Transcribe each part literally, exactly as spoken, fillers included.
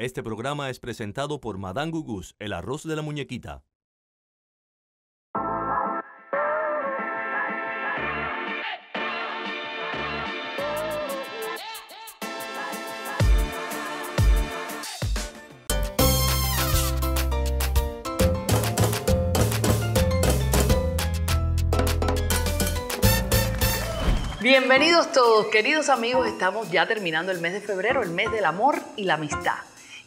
Este programa es presentado por Madangugus, el arroz de la muñequita. Bienvenidos todos, queridos amigos, estamos ya terminando el mes de febrero, el mes del amor y la amistad.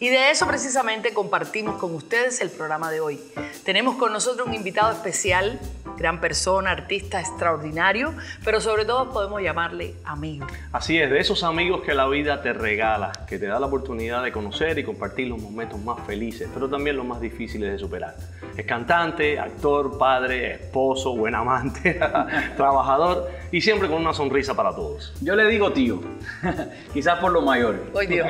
Y de eso precisamente compartimos con ustedes el programa de hoy. Tenemos con nosotros un invitado especial, gran persona, artista extraordinario, pero sobre todo podemos llamarle amigo. Así es, de esos amigos que la vida te regala, que te da la oportunidad de conocer y compartir los momentos más felices, pero también los más difíciles de superar. Es cantante, actor, padre, esposo, buen amante, trabajador y siempre con una sonrisa para todos. Yo le digo tío, quizás por lo mayor. Hoy Dios.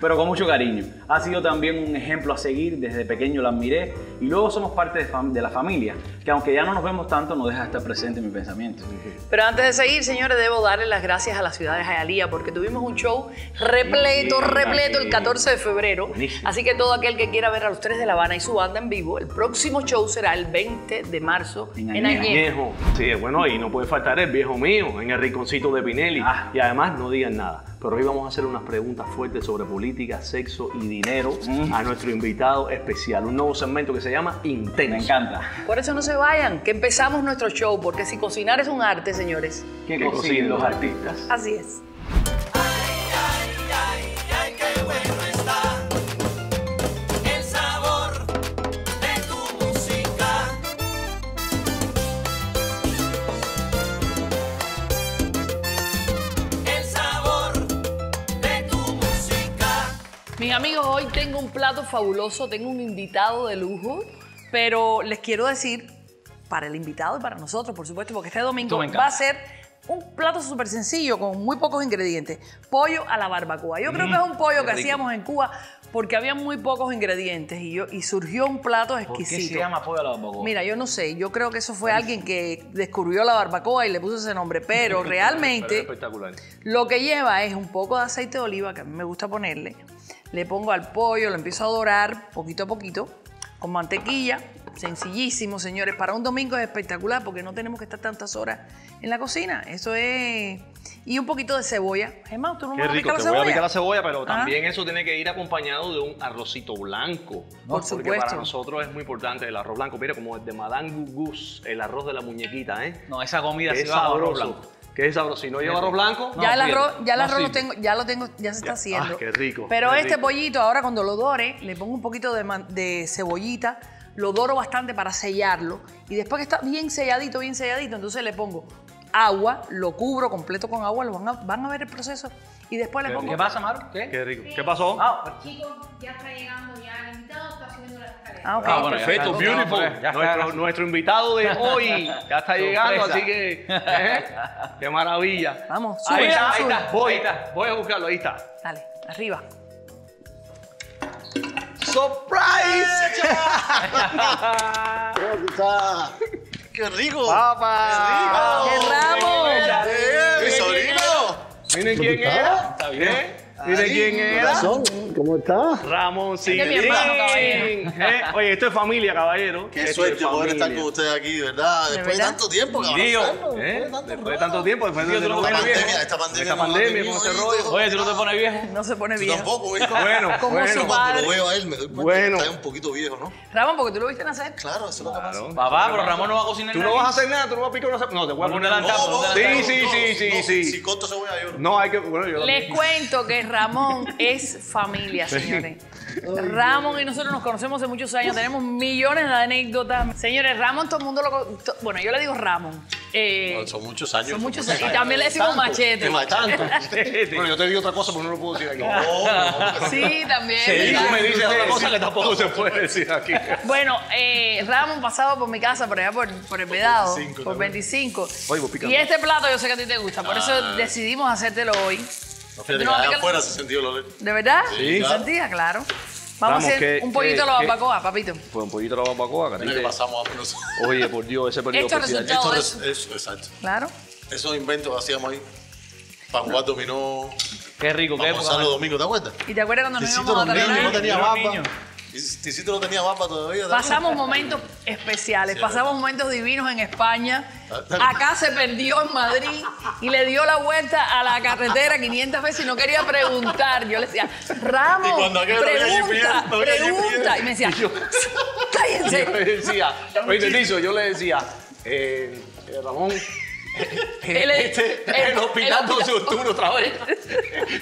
Pero con mucho cariño. Ha sido también un ejemplo a seguir, desde pequeño la admiré y luego somos parte de, fam de la familia, que aunque ya no nos vemos tanto, nos deja estar presente en mi pensamiento. Pero antes de seguir, señores, debo darle las gracias a la ciudad de Hialeah porque tuvimos un show repleto, repleto el catorce de febrero. Buenísimo. Así que todo aquel que quiera ver a los Tres de La Habana y su banda en vivo, el próximo show será el veinte de marzo en Añejo. En Añejo. Sí, bueno, y no puede faltar el viejo mío, en el rinconcito de Pinelli. Ah. Y además, no digan nada. Pero hoy vamos a hacer unas preguntas fuertes sobre política, sexo y dinero a nuestro invitado especial. Un nuevo segmento que se llama Intenso. Me encanta. Por eso no se vayan, que empezamos nuestro show, porque si cocinar es un arte, señores. Que, que cocinen, cocinen los artistas. artistas. Así es. Mis amigos, hoy tengo un plato fabuloso, tengo un invitado de lujo, pero les quiero decir, para el invitado y para nosotros, por supuesto, porque este domingo va a ser un plato súper sencillo, con muy pocos ingredientes. Pollo a la barbacoa. Yo mm, creo que es un pollo que rico. Hacíamos en Cuba porque había muy pocos ingredientes y, yo, y surgió un plato exquisito. ¿Por qué se llama pollo a la barbacoa? Mira, yo no sé. Yo creo que eso fue alguien que descubrió la barbacoa y le puso ese nombre, pero realmente espectacular. Lo que lleva es un poco de aceite de oliva, que a mí me gusta ponerle. Le pongo al pollo, lo empiezo a dorar poquito a poquito, con mantequilla. Sencillísimo, señores. Para un domingo es espectacular porque no tenemos que estar tantas horas en la cocina. Eso es... Y un poquito de cebolla. Gemma, ¿tú no me vas a picar la cebolla? Te voy a picar la cebolla, pero también eso tiene que ir acompañado de un arrocito blanco. Por supuesto. Porque para nosotros es muy importante el arroz blanco. Mira, como el de Madangugus, el arroz de la muñequita, ¿eh? No, esa comida sí va a arroz blanco. Que es sabroso, si no lleva arroz blanco. Ya no, el arroz, ya el no, arroz sí. lo tengo, ya lo tengo, ya se está haciendo. Ah, qué rico. Pero qué este rico. Pollito, ahora cuando lo dore, le pongo un poquito de, de cebollita, lo doro bastante para sellarlo. Y después que está bien selladito, bien selladito, entonces le pongo agua, lo cubro completo con agua, lo van a, van a ver el proceso. Y después le pongo. ¿Qué pasa, Maru? ¿Qué? Qué rico. Sí. ¿Qué pasó? Ah. Chicos, ya está llegando, ya el invitado está subiendo las escaleras. Ah, okay. Ah, bueno, perfecto, beautiful. Ya nuestro, nuestro invitado de hoy ya está llegando, así que. ¿eh? ¡Qué maravilla! Vamos, sube, ahí está, sube. Ahí está, voy, ahí está. Voy a buscarlo, ahí está. Dale, arriba. ¡Surprise! ¿Cómo está? ¡Qué rico! ¡Papá! ¡Qué rico! ¡Qué ¡Mi sobrino! Miren quién era. Está bien. ¿Eh? Miren Ay, quién era. ¿Cómo está? Ramón sí. ¿Eh? Oye, esto es familia, caballero. Qué esto suerte es poder estar con ustedes aquí, ¿verdad? Después ¿De, de tanto tiempo, caballero. ¿Eh? Después de tanto, de tanto tiempo, después de tanto tiempo. Esta pandemia, esta pandemia, con este rollo. Oye, ¿tú no te pones viejo? No se pone viejo. Tampoco, ¿eh? Bueno, como su padre. Cuando lo veo a él, me doy cuenta que está un poquito viejo, ¿no? Ramón, porque tú lo viste nacer. Claro, eso es lo que pasa. Papá, pero Ramón no va a cocinar nada. Tú no vas a hacer nada, tú no vas a picar una... No, te voy a poner la tapa. Sí, sí, sí, sí. Si corto cebolla, yo no. hay que... Les cuento que Ramón es familia, señores. Ramón y nosotros nos conocemos hace muchos años, tenemos millones de anécdotas. Señores, Ramón, todo el mundo lo... To, bueno, yo le digo Ramón. Eh, no, son muchos años. Son muchos años. Y también le decimos tanto, machete. Tanto. Bueno, yo te digo otra cosa, pero no lo puedo decir aquí. No, no. Sí, también. Sí, tú me dices otra cosa que tampoco se puede decir aquí. Bueno, eh, Ramón pasaba por mi casa, por allá por, por el Vedado, por veinticinco. Oye, vos picando. Y este plato yo sé que a ti te gusta, por eso ah. decidimos hacértelo hoy. No, fíjate, no, que afuera se sentía el olor. ¿De verdad? Sí. Se sentía, claro. Vamos, Vamos a hacer que, un pollito a la barbacoa, papito. Pues un pollito a la barbacoa, carita. Mira que pasamos a menos. Oye, por Dios, ese perdido. Esto es resultado de eso. Exacto. Claro. Esos inventos hacíamos ahí. para jugar dominó. Qué rico, qué época. Gonzalo Domingo, ¿te acuerdas? ¿Y te acuerdas cuando nos íbamos a Taimé? No tenía barba. Ticito no tenía barba todavía. Pasamos momentos especiales, sí, pasamos momentos divinos en España. Acá se perdió en Madrid y le dio la vuelta a la carretera quinientas veces y no quería preguntar. Yo le decía, Ramos, pregunta, pregunta. No pregunta. Y me decía, cállense. Yo le decía, yo, yo le decía, eh, eh, Ramón... Él es, este, el, el hospital con su turno otra vez.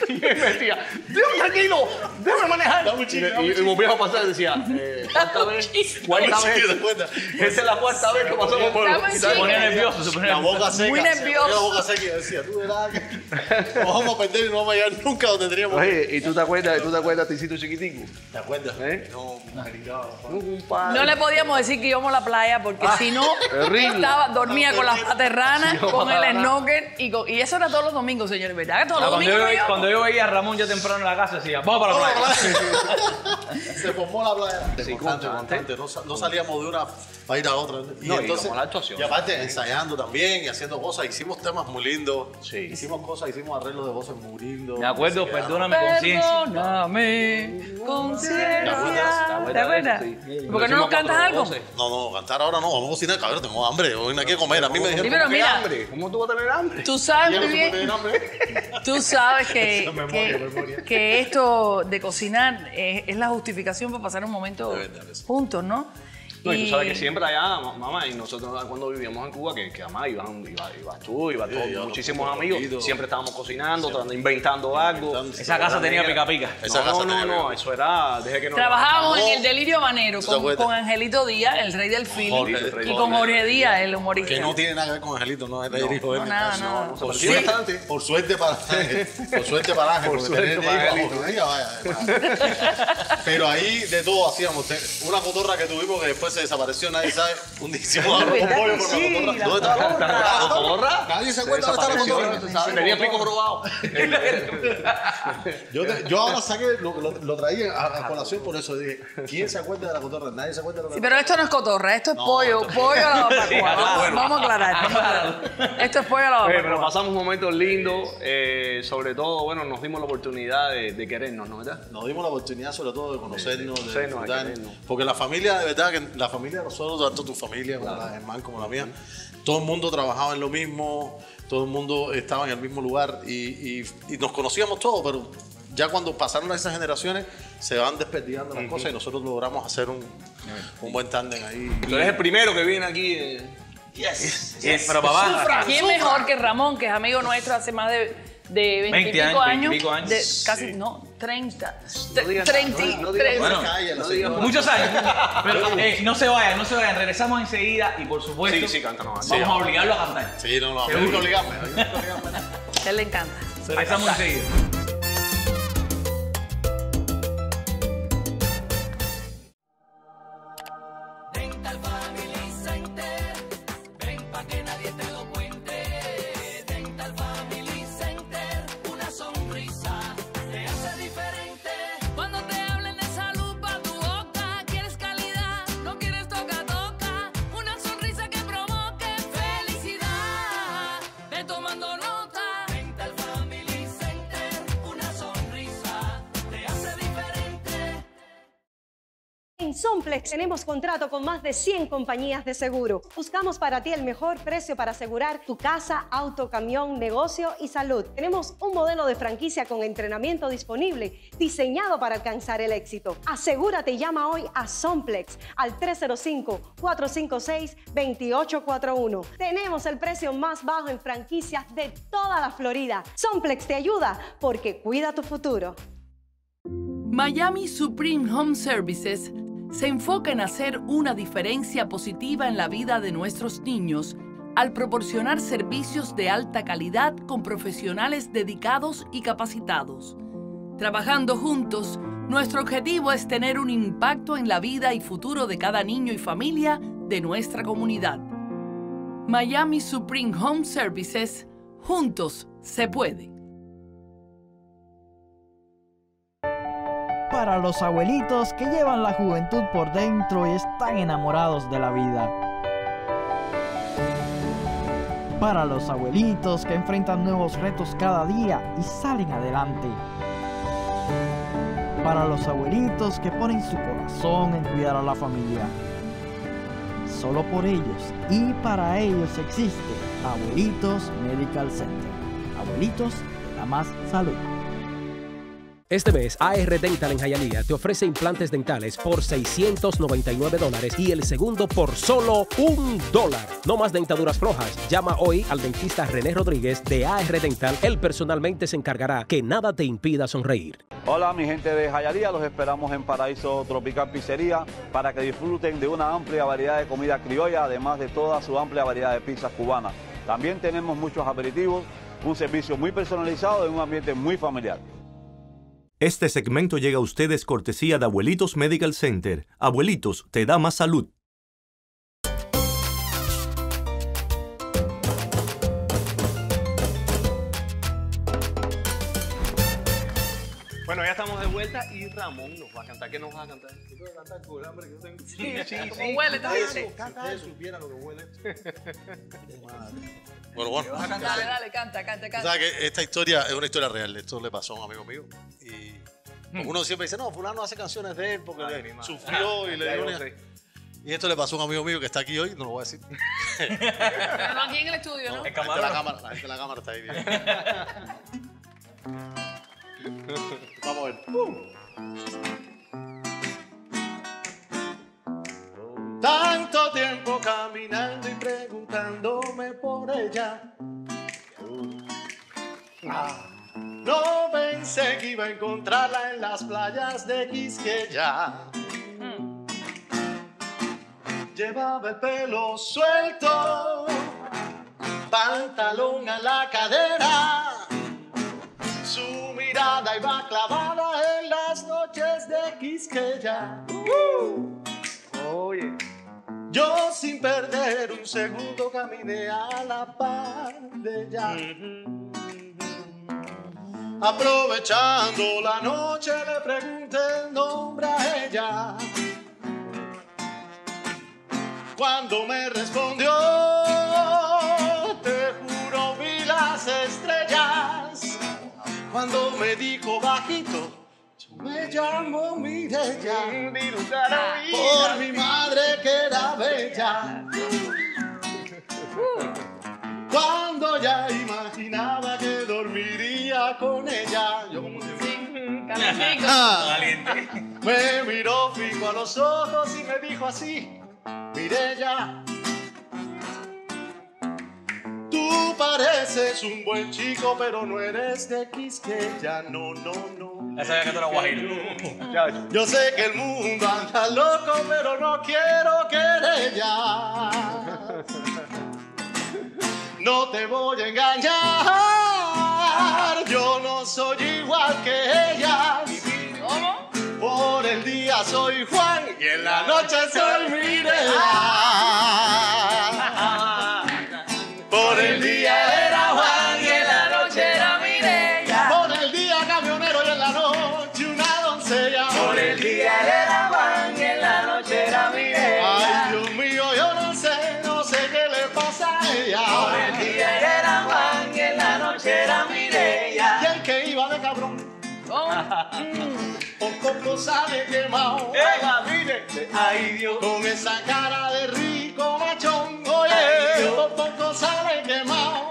Y me decía, déjame tranquilo, déjame manejar. Muchísimo, y volvía a pasar y decía, eh, ¿cuánta vez? ¿Cuánta vez? Esa es la cuarta vez que pasó por pueblo. Se ponía nervioso, se ponía nervioso. Muy nervioso. La boca seca y decía, tú verás que nos vamos a perder y no vamos a llegar nunca donde teníamos. Oye, ¿y tú te acuerdas, tú te acuerdas, Ticito chiquitico? ¿Te acuerdas? No, no, no le podíamos decir que íbamos a la playa porque si no, dormía con las patas ranas. Con el snooker y, con... y eso era todos los domingos, señores, ¿verdad? Que todos no, los cuando, domingos yo veía, cuando yo veía a Ramón ya temprano en la casa decía, vamos para la playa. Se formó la playa. Sí, constante, constante. No, no salíamos de una para ir a otra. Y, no, entonces, y, la actuación, y aparte sí, ensayando también y haciendo cosas. Hicimos temas muy lindos. Sí. Hicimos cosas, hicimos arreglos de voces muy lindos. Me acuerdo, perdóname, conciencia. Perdóname, conciencia. ¿Te acuerdas? ¿Porque no nos cantas algo? No, no, cantar ahora no. Vamos a cocinar, cabrón, tengo hambre. Hoy no hay que comer. A mí me dijeron que hambre. ¿Cómo tú vas a tener hambre? Tú sabes muy bien. Tú sabes que, memoria, que, memoria. que esto de cocinar es, es la justificación para pasar un momento juntos, ¿no? No, y tú sabes que siempre allá, mamá, y nosotros cuando vivíamos en Cuba, que, que mamá, ibas iba, iba tú, ibas sí, muchísimos amigos, poquito. Siempre estábamos cocinando, siempre. inventando algo. Inventando, esa casa tenía pica-pica. No, no, no, no, eso era... Desde que no trabajábamos en el delirio habanero con, con Angelito Díaz, el rey del film, Jorge, y, Jorge, y con Jorge Díaz, el humorista. Que no tiene nada que ver con Angelito, no es el hijo de él. Por suerte, por suerte para Ángel, por suerte para Ángel, porque tenés el hijo, vaya. Pero ahí de todo hacíamos, una cotorra que tuvimos que después se desapareció, nadie sabe. Un día hicimos un pollo por sí, la cotorra. ¿Dónde está la cotorra? ¿La cotorra? Nadie se acuerda dónde está la cotorra. Tenía pico probado. yo, te, yo ahora saqué, lo, lo, lo traía a, a colación por eso. Dije, ¿quién se acuerda de la cotorra? Nadie se acuerda de la cotorra. Sí, pero esto no es cotorra, esto es no, pollo. Esto es pollo a la barbacoa. Vamos a aclarar. Esto es pollo a la barbacoa. Pero pasamos momentos lindos. Eh, sobre todo, bueno, nos dimos la oportunidad de, de querernos, ¿no? ¿Verdad? Nos dimos la oportunidad sobre todo de conocernos, sí, sí, de conocernos. Porque la familia, de verdad, que la familia de nosotros, tanto tu familia como la de Germán como la mía, todo el mundo trabajaba en lo mismo, todo el mundo estaba en el mismo lugar y, y, y nos conocíamos todos, pero ya cuando pasaron esas generaciones se van desperdigando las uh-huh. cosas y nosotros logramos hacer un, un buen tándem ahí. Tú eres el primero que viene aquí. Eh. Yes, yes, yes. Pero papá, sufra, ¿quién sufra? mejor que Ramón, que es amigo nuestro hace más de... De veinte y pico años, de casi, sí. no, treinta. treinta, muchos años. Pero, eh, no se vayan, no se vayan. Regresamos enseguida y por supuesto sí, sí, cántanos, vamos sí, a obligarlo a cantar. Sí, no, no, no obligamos. A él le encanta. Ahí estamos enseguida. Sunflex tenemos contrato con más de cien compañías de seguro. Buscamos para ti el mejor precio para asegurar tu casa, auto, camión, negocio y salud. Tenemos un modelo de franquicia con entrenamiento disponible, diseñado para alcanzar el éxito. Asegúrate y llama hoy a Sunflex al tres cero cinco, cuatro cinco seis, dos ocho cuatro uno. Tenemos el precio más bajo en franquicias de toda la Florida. Sunflex te ayuda porque cuida tu futuro. Miami Supreme Home Services se enfoca en hacer una diferencia positiva en la vida de nuestros niños al proporcionar servicios de alta calidad con profesionales dedicados y capacitados. Trabajando juntos, nuestro objetivo es tener un impacto en la vida y futuro de cada niño y familia de nuestra comunidad. Miami Supreme Home Services, juntos se puede. Para los abuelitos que llevan la juventud por dentro y están enamorados de la vida. para los abuelitos que enfrentan nuevos retos cada día y salen adelante. Para los abuelitos que ponen su corazón en cuidar a la familia. Solo por ellos y para ellos existe Abuelitos Medical Center. Abuelitos te da más salud. Este mes, A R Dental en Hialeah te ofrece implantes dentales por seiscientos noventa y nueve dólares y el segundo por solo un dólar. No más dentaduras flojas. Llama hoy al dentista René Rodríguez de A R Dental. Él personalmente se encargará que nada te impida sonreír. Hola, mi gente de Hialeah. Los esperamos en Paraíso Tropical Pizzería para que disfruten de una amplia variedad de comida criolla, además de toda su amplia variedad de pizzas cubanas. También tenemos muchos aperitivos, un servicio muy personalizado en un ambiente muy familiar. Este segmento llega a ustedes cortesía de Abuelitos Medical Center. Abuelitos te da más salud. Bueno, ya estamos de vuelta y Ramón nos va a cantar. ¿Qué nos va a cantar? ¿Qué nos va a cantar? Sí, sí, sí. ¿Cómo huele? Si ustedes supieran lo que huele. Bueno, bueno. Dale, dale, canta, canta, canta. O sea, que esta historia es una historia real. Esto le pasó a un amigo mío. Y uno siempre dice, no, fulano hace canciones de él porque Ay, le sufrió ah, y le dio una... Y esto le pasó a un amigo mío que está aquí hoy, no lo voy a decir. No, aquí en el estudio, ¿no? ¿no? El la, gente la, cámara, la gente de la cámara está ahí. Vamos a ver. Uh. Tanto tiempo caminando y preguntándome por ella. Ah. No pensé que iba a encontrarla en las playas de Quisqueya. Mm. Llevaba el pelo suelto, pantalón a la cadera. Su mirada iba clavada en las noches de Quisqueya. Uh. Oh, yeah. Yo sin perder un segundo caminé a la par de ella. Mm-hmm. Aprovechando la noche le pregunté el nombre a ella. Cuando me respondió, te juro vi las estrellas. Cuando me dijo bajito, yo me llamo Mireya, por mi madre que era bella. Cuando ya imaginaba que dormiría con ella, yo como siempre, sí, ah, me miró fijo a los ojos y me dijo así: Mireya, tú pareces un buen chico, pero no eres de Quisqueya, no, no, no. Esa es que tú eres guajiro. Yo sé que el mundo anda loco, pero no quiero querella. No te voy a engañar, yo no soy igual que ellas. ¿Cómo? Por el día soy Juan y en la noche soy Mireya. Por el día era Juan y en la noche era Mireya. Por el día camionero y en la noche una doncella. Por el día era Juan y en la noche era Mireya. Ay, Dios mío, yo no sé, no sé qué le pasa a ella. Era Mireya. Y el que iba de cabrón, oh, mm, por poco sale quemado. Eva, mire, ay Dios, con esa cara de rico machón. Oye, ay, Dios, por poco sale quemado.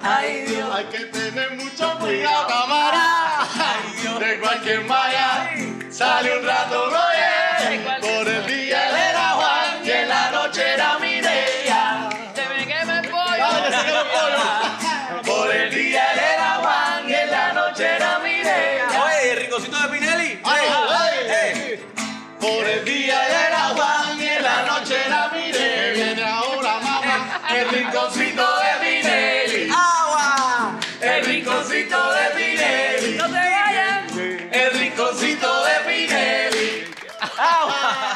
Ay Dios, hay que tener mucho cuidado, cámara. Ay Dios, de cualquier malla sale un rato. Oye, por el día era Juan y en la noche era Mireya. Se me quema el pollo. Ay, se quema el pollo. Por el día era Juan y en la noche era Mireya. Oye, el ricocito de Pinelli. Ay, ay, ay. Por el día era Juan y en la noche era Mireya. Viene ahora, mamá, el ricocito de Pinelli. Agua. El ricocito de Pinelli. No te vayan. El ricocito de Pinelli. Agua.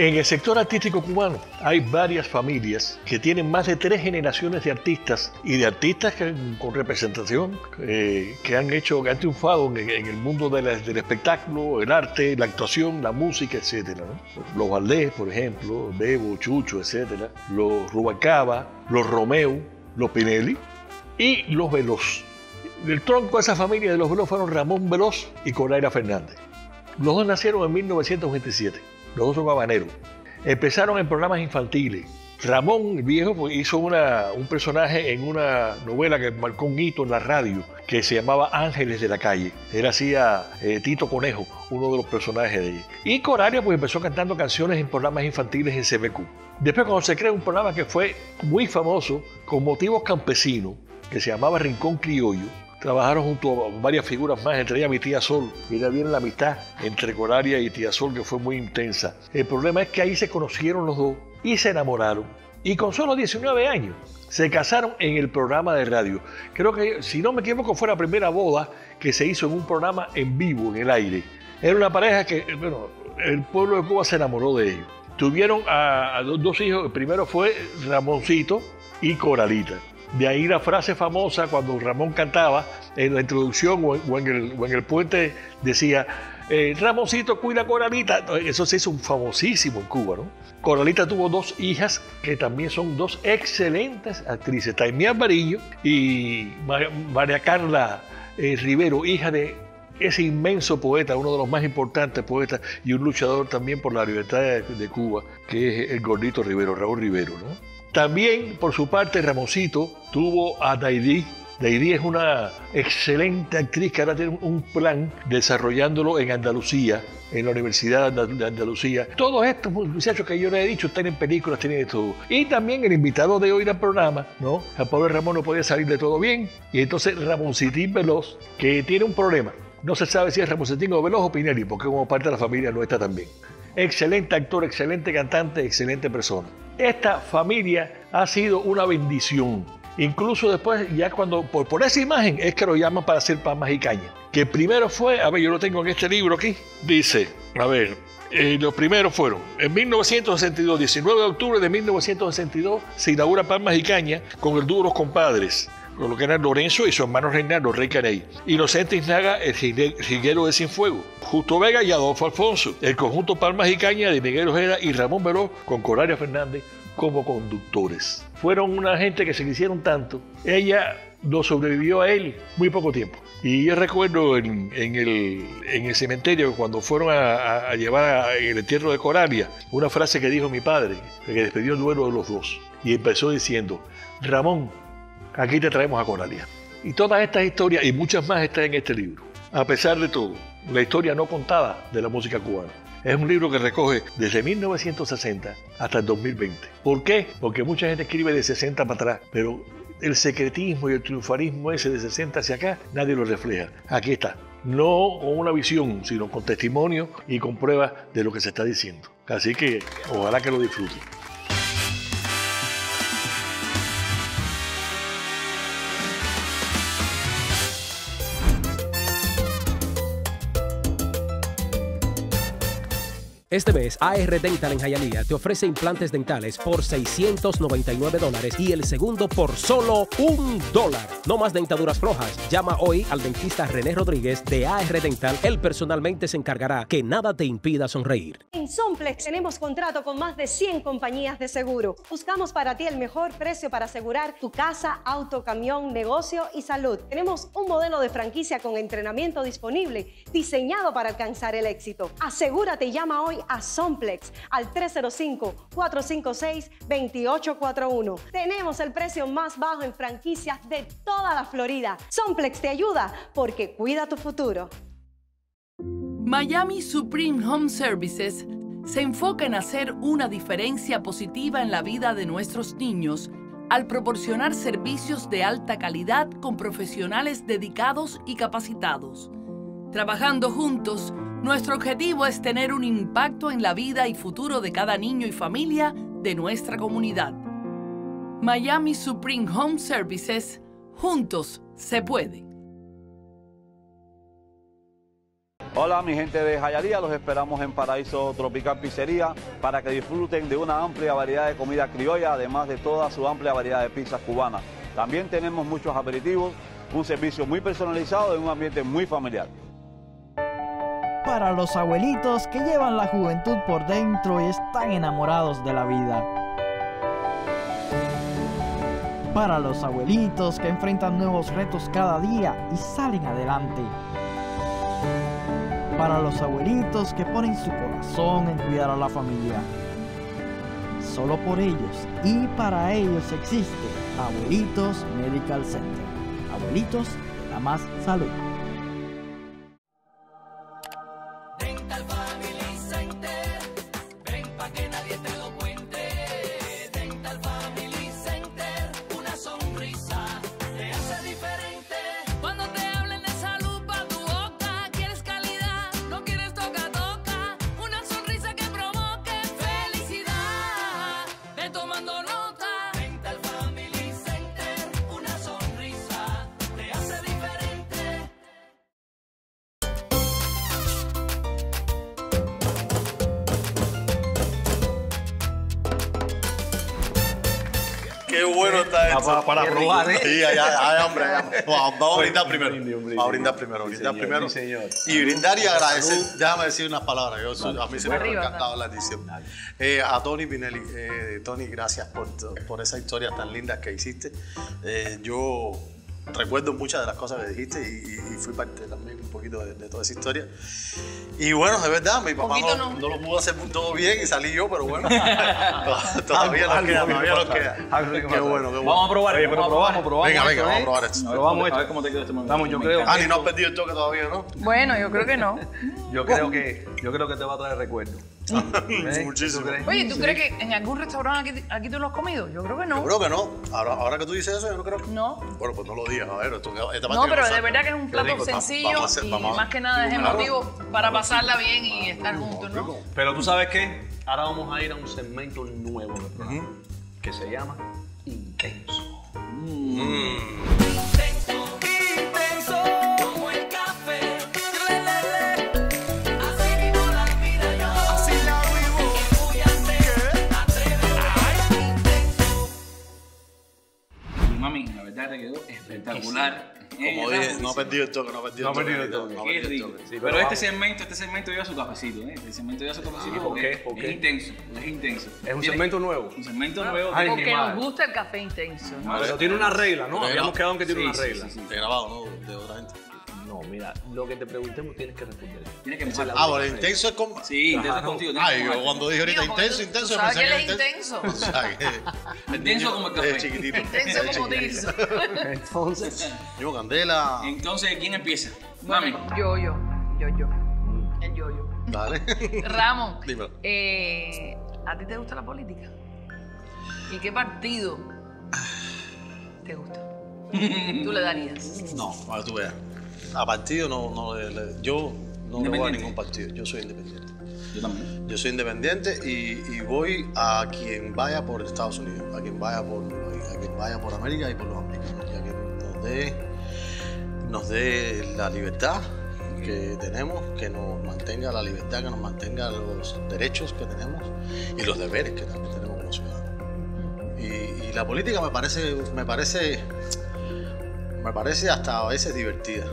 En el sector artístico cubano hay varias familias que tienen más de tres generaciones de artistas y de artistas que, con representación eh, que han hecho, que han triunfado en, en el mundo de la, del espectáculo, el arte, la actuación, la música, etcétera, ¿no? Los Valdés, por ejemplo, Bebo, Chucho, etcétera, los Rubalcaba, los Romeu, los Pinelli y los Veloz. Del tronco de esa familia de los Veloz fueron Ramón Veloz y Coralia Fernández. Los dos nacieron en mil novecientos veintisiete. Los dos son habaneros. Empezaron en programas infantiles. Ramón, el viejo, hizo una, un personaje en una novela que marcó un hito en la radio, que se llamaba Ángeles de la Calle. Él hacía eh, Tito Conejo, uno de los personajes de ella. Y Coralia pues empezó cantando canciones en programas infantiles en C B Q. Después, cuando se creó un programa que fue muy famoso, con motivos campesinos, que se llamaba Rincón Criollo, trabajaron junto a varias figuras más, entre ellas mi tía Sol. Mira bien la amistad entre Coralia y tía Sol, que fue muy intensa. El problema es que ahí se conocieron los dos y se enamoraron. Y con solo diecinueve años se casaron en el programa de radio. Creo que, si no me equivoco, fue la primera boda que se hizo en un programa en vivo, en el aire. Era una pareja que, bueno, el pueblo de Cuba se enamoró de ellos. Tuvieron a, a dos, dos hijos. El primero fue Ramoncito y Coralita. De ahí la frase famosa cuando Ramón cantaba en la introducción o en, o en, el, o en el puente decía eh, Ramoncito cuida a Coralita. Eso se hizo un famosísimo en Cuba, ¿no? Coralita tuvo dos hijas que también son dos excelentes actrices, Taimé Amarillo y Mar María Carla eh, Rivero, hija de ese inmenso poeta, uno de los más importantes poetas y un luchador también por la libertad de, de Cuba, que es el gordito Rivero, Raúl Rivero, ¿no? También, por su parte, Ramoncito tuvo a Daidí. Daidí es una excelente actriz que ahora tiene un plan desarrollándolo en Andalucía, en la Universidad de Andalucía. Todos estos muchachos que yo les he dicho están en películas, tienen de todo. Y también el invitado de hoy al programa, ¿no? El pobre Ramón no podía salir de todo bien. Y entonces Ramoncitín Veloz, que tiene un problema. No se sabe si es Ramoncitín o Veloz o Pinelli, porque como parte de la familia nuestra también. Excelente actor, excelente cantante, excelente persona. Esta familia ha sido una bendición. Incluso después, ya cuando, por, por esa imagen, es que lo llaman para hacer palmas y caña. Que primero fue, a ver, yo lo tengo en este libro aquí, dice, a ver, eh, los primeros fueron, en mil novecientos sesenta y dos, diecinueve de octubre de mil novecientos sesenta y dos, se inaugura Palmas y Caña con el dúo Los Compadres, lo que eran Lorenzo y su hermano Reinaldo, Rey Caney. Inocente Isnaga, el jilguero de Cienfuegos. Justo Vega y Adolfo Alfonso. El conjunto Palmas y Caña de Miguel Ojeda y Ramón Veloz con Coralia Fernández como conductores. Fueron una gente que se quisieron tanto. Ella lo sobrevivió a él muy poco tiempo. Y yo recuerdo en, en, el, en el cementerio, cuando fueron a, a llevar en el entierro de Coralia, una frase que dijo mi padre, que despidió el duelo de los dos. Y empezó diciendo, Ramón, aquí te traemos a Coralia. Y todas estas historias y muchas más están en este libro. A pesar de todo, la historia no contada de la música cubana. Es un libro que recoge desde mil novecientos sesenta hasta el dos mil veinte. ¿Por qué? Porque mucha gente escribe de sesenta para atrás, pero el secretismo y el triunfalismo ese de sesenta hacia acá, nadie lo refleja. Aquí está. No con una visión, sino con testimonio y con pruebas de lo que se está diciendo. Así que ojalá que lo disfruten. Este mes, A R Dental en Hialeah te ofrece implantes dentales por seiscientos noventa y nueve dólares y el segundo por solo un dólar. No más dentaduras flojas. Llama hoy al dentista René Rodríguez de A R Dental. Él personalmente se encargará que nada te impida sonreír. En Sunplex tenemos contrato con más de cien compañías de seguro. Buscamos para ti el mejor precio para asegurar tu casa, auto, camión, negocio y salud. Tenemos un modelo de franquicia con entrenamiento disponible diseñado para alcanzar el éxito. Asegúrate y llama hoy a Sunplex al tres cero cinco, cuatro cinco seis, dos ocho cuatro uno. Tenemos el precio más bajo en franquicias de toda la Florida. Sunplex te ayuda porque cuida tu futuro. Miami Supreme Home Services se enfoca en hacer una diferencia positiva en la vida de nuestros niños al proporcionar servicios de alta calidad con profesionales dedicados y capacitados. Trabajando juntos, nuestro objetivo es tener un impacto en la vida y futuro de cada niño y familia de nuestra comunidad. Miami Supreme Home Services. Juntos se puede. Hola mi gente de Jayalía, los esperamos en Paraíso Tropical Pizzería para que disfruten de una amplia variedad de comida criolla, además de toda su amplia variedad de pizzas cubanas. También tenemos muchos aperitivos, un servicio muy personalizado en un ambiente muy familiar. Para los abuelitos que llevan la juventud por dentro y están enamorados de la vida. Para los abuelitos que enfrentan nuevos retos cada día y salen adelante. Para los abuelitos que ponen su corazón en cuidar a la familia. Solo por ellos y para ellos existe Abuelitos Medical Center. Abuelitos te da más salud. Qué bueno está esto. Para, para probar, ¿eh? Sí, allá, allá, hombre, allá. Vamos, vamos a brindar primero. Vamos a brindar primero, brindar primero. Y brindar y agradecer. Déjame decir unas palabras. Yo, vale. A mí se me ha encantado la edición. Eh, a Tony Pinelli, eh, Tony, gracias por, por esa historia tan linda que hiciste. Eh, yo recuerdo muchas de las cosas que dijiste y, y fui parte también un poquito de, de toda esa historia. Y bueno, de verdad, mi papá no, no. no lo pudo hacer todo bien y salí yo, pero bueno. Todavía nos queda, todavía nos queda. Qué bueno, qué bueno. Vamos a probar, Oye, vamos, vamos a probar. Venga, venga, vamos a probar esto. Probamos esto. A ver cómo te quedó este momento. Vamos, yo creo. Ani, ¿no has perdido el toque todavía, no? Bueno, yo creo que no. Yo creo que, yo creo que te va a traer recuerdos. Muchísimo. Oye, ¿tú crees que en algún restaurante aquí, aquí tú lo has comido? Yo creo que no. Yo creo que no. Ahora, ahora que tú dices eso, yo no creo que no. Bueno, pues no lo digas. A ver, esto, esta no, pero de verdad que es un plato sencillo y más que nada es emotivo para pasarla bien y estar juntos, ¿no? Pero tú sabes qué, ahora vamos a ir a un segmento nuevo del programa que se llama Intenso. Te quedó espectacular. Sí, sí. Como dije, no ha perdido el toque, no ha perdido el toque. No qué rico. Sí, pero pero este segmento, este segmento lleva su cafecito, ¿eh? Este segmento lleva su cafecito ah, porque okay, okay. es intenso, es intenso. Es un segmento ¿Tiene? nuevo. Un segmento ah, nuevo. Ay, porque nos gusta el café intenso. ¿no? Pero tiene una regla, ¿no? Habíamos quedado en que tiene sí, una regla. Sí, sí, sí. Te grabado, ¿no? De otra gente. No, mira, lo que te preguntemos tienes que responder. Tienes que empezar la Ah, bueno, intenso es con... Sí, intenso es contigo. Ay, yo cuando dije ahorita intenso, intenso... ¿Sabes qué es intenso? Intenso como el café. Es chiquitito. Intenso como tizo. Entonces... Yo, Candela... Entonces, ¿quién empieza? Mami. Yo, yo. Yo, yo. El yo, yo. Dale. Ramón. Dímelo. ¿A ti te gusta la política? ¿Y qué partido te gusta? ¿Tú le darías? No, ahora tú veas. A partido no, no yo no le voy a ningún partido, yo soy independiente. Yo también. Yo soy independiente y, y voy a quien vaya por Estados Unidos, a quien vaya por, a quien vaya por América y por los americanos, y a quien nos dé, nos dé la libertad que tenemos, que nos mantenga la libertad, que nos mantenga los derechos que tenemos y los deberes que también tenemos como ciudadanos. Y, y la política me parece, me parece, me parece hasta a veces divertida.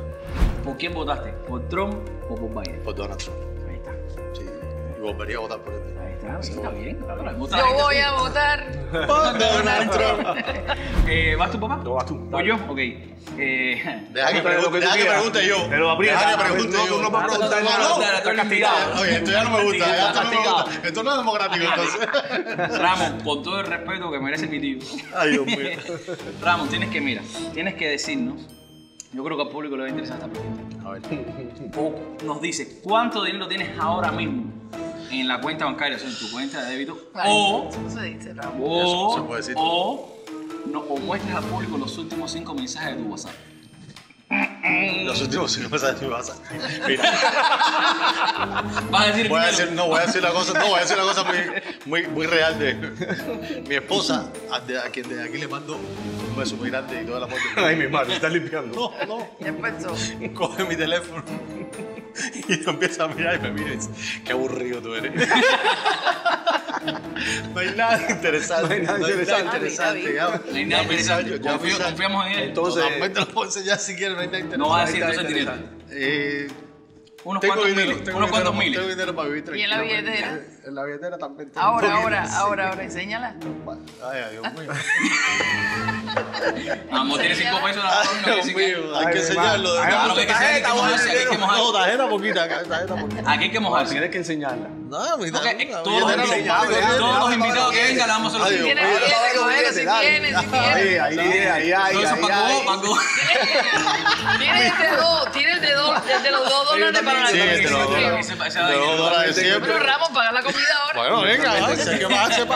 ¿Por quién votaste? ¿Por Trump o por Biden? Por Donald Trump. Ahí está. Sí, y volvería a votar por él. Ahí está, sí, está bien. Yo voy a votar por Donald Trump. eh, ¿Vas tú, papá? No, vas tú. ¿Voy yo? Ok. Eh, deja que pregunte, deja que pregunte yo. Pero aprieta. Deja que pregunte yo. No, para preguntar nada. Estoy castigado. Oye, esto ya no me gusta. Esto no me gusta. Esto no es democrático, entonces. Ramón, con todo el respeto que merece mi tío. Ay, Dios mío. Ramón, tienes que, mira, tienes que decirnos. Yo creo que al público le va a interesar esta pregunta. A ver. O nos dice, ¿cuánto dinero tienes ahora mismo en la cuenta bancaria, o sea, en tu cuenta de débito? Ay, o, eso se dice, Ramón. O, eso se puede decir. O, no, o muestras al público los últimos cinco mensajes de tu WhatsApp. Los últimos si no me sabes qué pasa. Vas a decir, voy a decir no, voy a decir la cosa, no, voy a decir la cosa muy, muy, muy real de mi esposa, a quien desde aquí le mando un beso muy grande y toda la foto. Ay, mi madre, está limpiando. No, no. ¿Qué pasó? Coge mi teléfono y lo empieza a mirar y me mira y dice, qué aburrido tú eres. No hay nada interesante. No hay nada interesante. No hay nada interesante. Confiamos en él. Entonces, te lo puedo enseñar si quieres, no hay nada interesante. No vas a decir entonces directo. Unos tengo cuantos dinero, miles. Tengo unos cuantos miles. Tengo dinero para vivir tranquilo. ¿Y en la billetera? En la billetera también. Ahora, ahora, ahora, ahora, ahora, enséñala. Ay, adiós mío. Vamos, tiene cinco pesos. Hay que enseñarlo. No, tarjeta poquita. Aquí hay que mojarse. Tienes que enseñarla. No, mi tarjeta. Todos los invitados que vengan, le vamos a hacer. Si tienes, si tienes, si tienes. Ahí, ahí, ahí, ahí. Tienes el de dos, tienes de dos, desde los dos dólares para la comida. Sí, dos dólares siempre. Pero Ramón, paga la comida ahora. Bueno, venga, ¿qué más hace?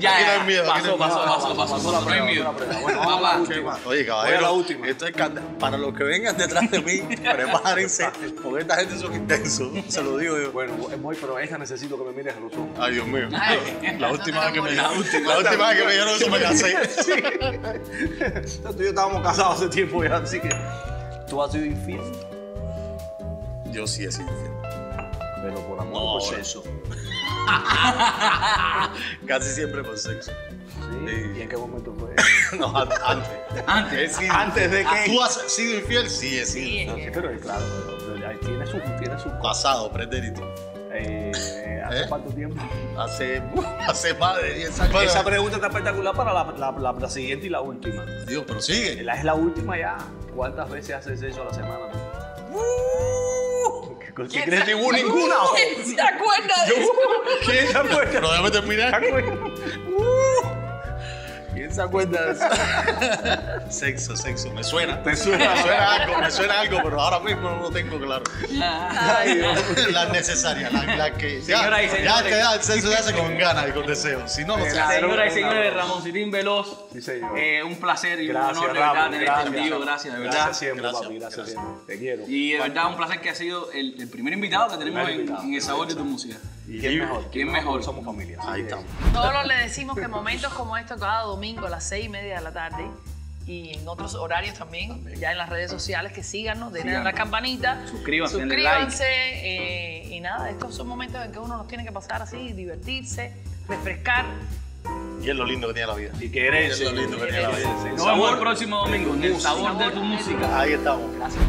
Ya, pasó, pasó, pasó, pasó. Bueno, papá. Oye, caballero, esto es para los que vengan detrás de mí, prepárense, porque esta gente son intensos, se lo digo yo. Bueno, voy, pero esta necesito que me mires a los ojos. Ay, Dios mío. Ay, la última vez que me la última vez que me dieron eso me casé. Sí. Entonces, tú y yo estábamos casados hace tiempo ya, así que tú has sido infiel. Yo sí he sido infiel. Pero por amor o por sexo. Casi siempre por sexo. Sí. ¿Y en qué momento fue? No, antes. ¿Antes? Sí, ¿antes de que tú has sido infiel? Sí, he sido infiel. Sí, pero claro, tiene su, tiene su pasado, pretérito. Eh, ¿Hace ¿Eh? cuánto tiempo? Hace, hace más de diez años. Bueno, esa pregunta está espectacular para la, la, la, la siguiente y la última. Dios, pero sigue. La, es la última ya. ¿Cuántas veces haces eso a la semana? ¿Qué crees? ¿Te hubo ninguna? ¿Se acuerda de eso? ¿Quién se acuerda? Pero déjame terminar. ¿Quién se acuerda de eso? Sexo, sexo, me suena. Te suena, me suena algo, me suena algo, pero ahora mismo no lo tengo claro. Ay, Dios. La necesaria, la, la que. Señora ya, y señora. Ya, ya, el sexo se hace con ganas y con deseo. Si no, no se hace. Señora y señora de Ramoncitín Veloz. Sí, señor. Eh, un placer y gracias, un honor, de verdad, tener este envío. Gracias, de verdad. Gracias siempre, gracias, papi, gracias, gracias siempre. Te quiero. Y de verdad, un placer que ha sido el, el primer invitado que tenemos en, invitado, en el sabor de tu música. ¿Y quién mejor? ¿Quién mejor? Somos familia. Ahí estamos. Todos le decimos que momentos como estos, cada domingo a las seis y media de la tarde y en otros horarios también, también. Ya en las redes sociales, que síganos, denle a la campanita. Suscríbanse, suscríbanse like. Eh, y nada, estos son momentos en que uno nos tiene que pasar así, divertirse, refrescar. Y es lo lindo que tiene la vida. Y que eres. Y es lo lindo que tiene la vida. Nos vemos el próximo domingo en el sabor de tu música. Ahí estamos. Gracias.